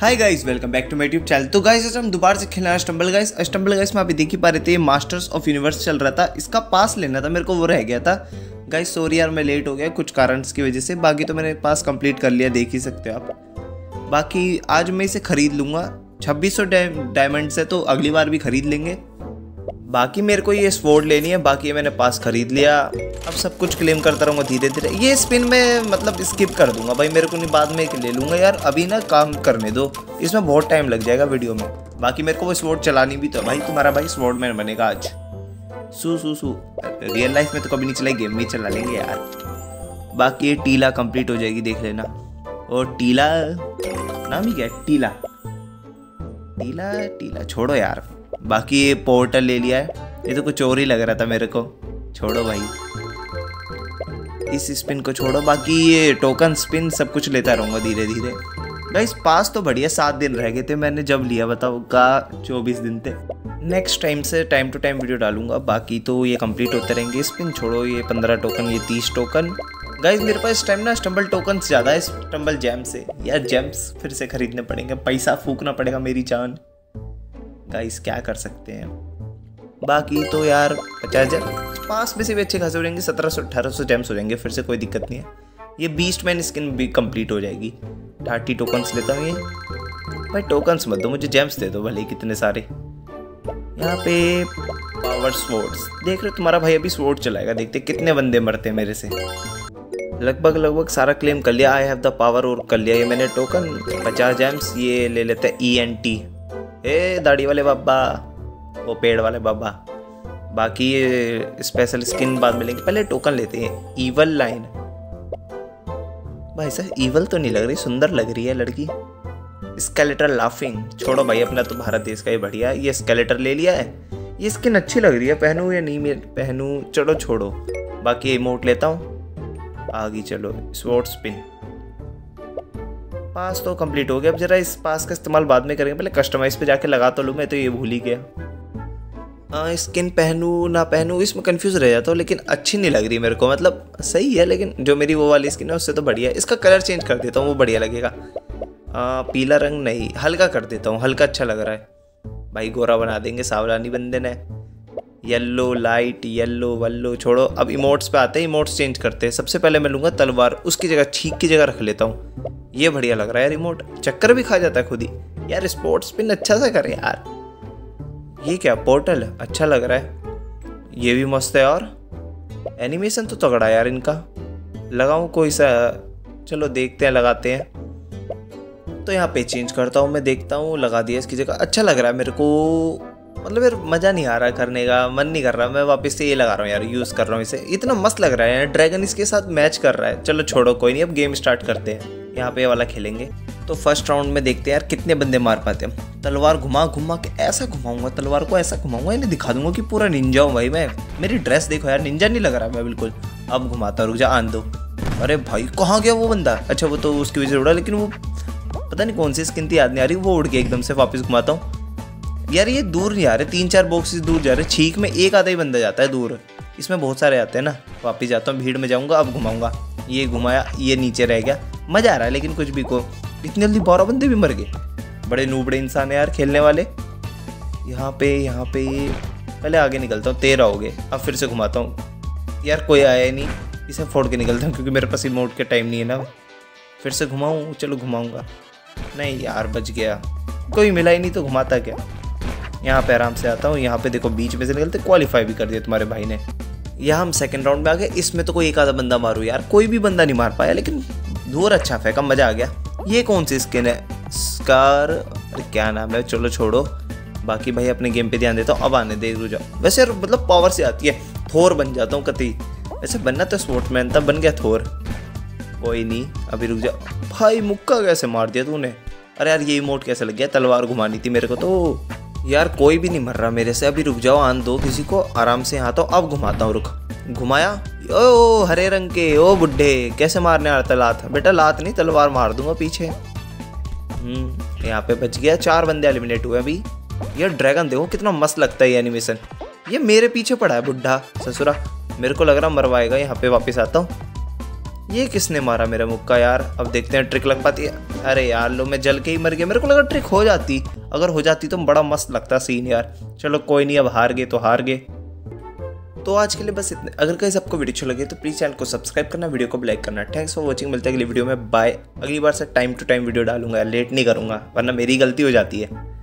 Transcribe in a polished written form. Hi guys, welcome back to my YouTube channel. तो guys आज हम दोबारा से खेलना है स्टम्बल गाइस। में आप देख ही पा रहे थे मास्टर्स ऑफ यूनिवर्स चल रहा था, इसका पास लेना था मेरे को, वो रह गया था गाइस। सॉरी यार मैं लेट हो गया कुछ कारण की वजह से, बाकी तो मैंने पास कंप्लीट कर लिया, देख ही सकते हो आप। बाकी आज मैं इसे खरीद लूँगा, 2600 डायमंड्स है तो अगली बार भी खरीद लेंगे। बाकी मेरे को ये स्वॉर्ड लेनी है, बाकी मैंने पास खरीद लिया। अब सब कुछ क्लेम करता रहूँगा धीरे धीरे। ये स्पिन में मतलब स्किप कर दूंगा भाई, मेरे को नहीं, बाद में ले लूँगा यार, अभी ना काम करने दो, इसमें बहुत टाइम लग जाएगा वीडियो में। बाकी मेरे को वो स्वॉर्ड चलानी भी तो भाई, तुम्हारा भाई स्वॉर्डमैन बनेगा आज। सू सू सू रियल लाइफ में तो कभी नहीं चलाई, गेम में ही चला लेंगे यार। बाकी ये टीला कंप्लीट हो जाएगी, देख लेना। और टीला नाम ही क्या, टीला टीला टीला छोड़ो यार। बाकी ये पोर्टल ले लिया है, ये तो कुछ और ही लग रहा था मेरे को, छोड़ो भाई इस स्पिन को छोड़ो। बाकी ये टोकन स्पिन सब कुछ लेता रहूँगा धीरे धीरे गाइस। पास तो बढ़िया, 7 दिन रह गए थे मैंने जब लिया, बताओ का 24 दिन थे। नेक्स्ट टाइम से टाइम टू टाइम वीडियो डालूंगा। बाकी तो ये कंप्लीट होते रहेंगे, स्पिन छोड़ो। ये 15 टोकन, ये 30 टोकन गाइज। मेरे पास टाइम ना स्टम्बल टोकन ज़्यादा है स्टम्बल जैम से। यार जैम्स फिर से खरीदने पड़ेंगे, पैसा फूकना पड़ेगा मेरी जान गाइस, क्या कर सकते हैं। बाकी तो यार 50,000 पास में से भी अच्छे खासे हो जाएंगे, 1700-1800 जैम्स हो जाएंगे फिर से, कोई दिक्कत नहीं है। ये बीस्टमैन स्किन भी कंप्लीट हो जाएगी। 30 टोकन्स लेता हूँ ये भाई, टोकन्स मत दो मुझे, जैम्स दे दो भले कितने सारे। यहाँ पे पावर स्वॉर्ड्स देख रहे हो, तुम्हारा भाई अभी स्वॉर्ड चलाएगा, देखते कितने बंदे मरते हैं मेरे से। लगभग सारा क्लेम कर लिया, आई हैव द पावर और कर लिया ये मैंने टोकन। 50 जैम्स ये ले लेते हैं। ENT ए दाढ़ी वाले बाबा, वो पेड़ वाले बाबा। बाकी ये स्पेशल स्किन बाद में लेंगे, पहले टोकन लेते हैं। ईवल लाइन भाई साहब, ईवल तो नहीं लग रही, सुंदर लग रही है लड़की। स्केलेटर लाफिंग छोड़ो भाई, अपना तो भारत देश का ही बढ़िया। ये स्केलेटर ले लिया है, ये स्किन अच्छी लग रही है, पहनूं या नहीं पहनूं, चलो छोड़ो। बाकी इमोट लेता हूँ आगे, चलो स्वॉर्ड स्पिन। पास तो कंप्लीट हो गया, अब जरा इस पास का इस्तेमाल बाद में करेंगे, पहले कस्टमाइज पे जाके लगा तो लूँ। मैं तो ये भूल ही गया, स्किन पहनूँ ना पहनूँ इसमें कंफ्यूज रह जाता हूँ, लेकिन अच्छी नहीं लग रही मेरे को। मतलब सही है लेकिन जो मेरी वो वाली स्किन है उससे तो बढ़िया है। इसका कलर चेंज कर देता हूँ, वो बढ़िया लगेगा। पीला रंग नहीं, हल्का कर देता हूँ, हल्का अच्छा लग रहा है भाई, गोरा बना देंगे सावधानी बंदे ने। येल्लो लाइट येल्लो वल्लो छोड़ो। अब इमोट्स पे आते हैं, इमोट्स चेंज करते हैं। सबसे पहले मैं लूँगा तलवार, उसकी जगह छींक की जगह रख लेता हूँ, ये बढ़िया लग रहा है यार। इमोट चक्कर भी खा जाता है खुद ही यार, स्पोर्ट्स पिन अच्छा सा करे यार। ये क्या पोर्टल अच्छा लग रहा है, ये भी मस्त है, और एनिमेशन तो तगड़ा है यार इनका। लगाऊँ कोई सा, चलो देखते हैं लगाते हैं। तो यहाँ पे चेंज करता हूँ मैं, देखता हूँ लगा दिया इसकी जगह, अच्छा लग रहा है मेरे को। मतलब यार मज़ा नहीं आ रहा करने का, मन नहीं कर रहा, मैं वापस से ये लगा रहा हूँ यार, यूज़ कर रहा हूँ इसे, इतना मस्त लग रहा है यार। ड्रैगन इसके साथ मैच कर रहा है, चलो छोड़ो कोई नहीं, अब गेम स्टार्ट करते हैं। यहाँ पे ये वाला खेलेंगे, तो फर्स्ट राउंड में देखते हैं यार कितने बंदे मार पाते हैं। तलवार घुमा घुमा के ऐसा घुमाऊंगा, तलवार को ऐसा घुमाऊंगा, इन्हें दिखा दूंगा कि पूरा निंजा हूँ भाई मैं। मेरी ड्रेस देखो यार, निंजा नहीं लग रहा मैं बिल्कुल। अब घुमाता, रुक जा आन दो। अरे भाई कहाँ गया वो बंदा, अच्छा वो तो उसकी वजह से उड़ा, लेकिन वो पता नहीं कौन सी स्किन थी याद नहीं आ रही, वो उड़ के एकदम से। वापस घुमाता हूँ यार, ये दूर नहीं आ रहे, 3-4 बॉक्सेस दूर जा रहे। छींक में एक आधा ही बंदा जाता है दूर, इसमें बहुत सारे आते हैं ना। वापस जाता हूँ, भीड़ में जाऊँगा, अब घुमाऊँगा। ये घुमाया, ये नीचे रह गया, मज़ा आ रहा है लेकिन कुछ भी को। इतने जल्दी 12 बंदे भी मर गए, बड़े नूबड़े इंसान है यार खेलने वाले। यहाँ पे पहले आगे निकलता हूँ, 13 हो गए। अब फिर से घुमाता हूँ यार, कोई आया नहीं, इसे फोड़ के निकलता हूँ क्योंकि मेरे पास इमोट के टाइम नहीं है ना। फिर से घुमाऊँ, चलो घुमाऊँगा, नहीं यार बच गया, कोई मिला ही नहीं तो घुमाता क्या। यहाँ पे आराम से आता हूँ, यहाँ पे देखो बीच में से निकलते, क्वालिफाई भी कर दिया तुम्हारे भाई ने। यहाँ हम सेकंड राउंड में आ गए, इसमें तो कोई एक आधा बंदा मारू यार, कोई भी बंदा नहीं मार पाया, लेकिन दूर अच्छा फेंका, मज़ा आ गया। ये कौन सी स्किन है, स्कार क्या नाम है, चलो छोड़ो। बाकी भाई अपने गेम पे ध्यान देता हूँ, अब आने दे रुक जाओ। वैसे यार मतलब पावर से आती है, थोर बन जाता हूँ कतई, वैसे बनना तो स्पोर्ट्समैन था, बन गया थोर, कोई नहीं अभी रुक जाओ। भाई मुक्का कैसे मार दिया तूने, अरे यार ये इमोट कैसे लग गया, तलवार घुमानी थी मेरे को तो यार। कोई भी नहीं मर रहा मेरे से, अभी रुक जाओ आन दो किसी को, आराम से यहाँ। तो अब घुमाता हूँ, रुक घुमाया, ओ हरे रंग के, ओ बुड्ढे कैसे मारने आ रहा था, लात बेटा, लात नहीं तलवार मार दूंगा पीछे। यहाँ पे बच गया, 4 बंदे एलिमिनेट हुए अभी। यार ड्रैगन देखो कितना मस्त लगता है ये एनिमेशन, ये मेरे पीछे पड़ा है बुड्ढा ससुरा, मेरे को लग रहा मरवाएगा। यहाँ पे वापस आता हूँ, ये किसने मारा मेरा मुक्का यार? अब देखते हैं ट्रिक लग पाती है। अरे यार लो, मैं जल के ही मर गया। मेरे को लगा ट्रिक हो जाती, अगर हो जाती तो बड़ा मस्त लगता सीन यार। चलो कोई नहीं, अब हार गए तो हार गए। तो आज के लिए बस इतने। अगर गाइस आपको वीडियो अच्छी लगे तो प्लीज़ चैनल को सब्सक्राइब करना, वीडियो को लाइक करना। थैंक्स फॉर वॉचिंग, मिलते हैं अगली वीडियो में। बाय। अगली बार से टाइम टू टाइम वीडियो डालूंगा, लेट नहीं करूँगा वरना मेरी गलती हो जाती है।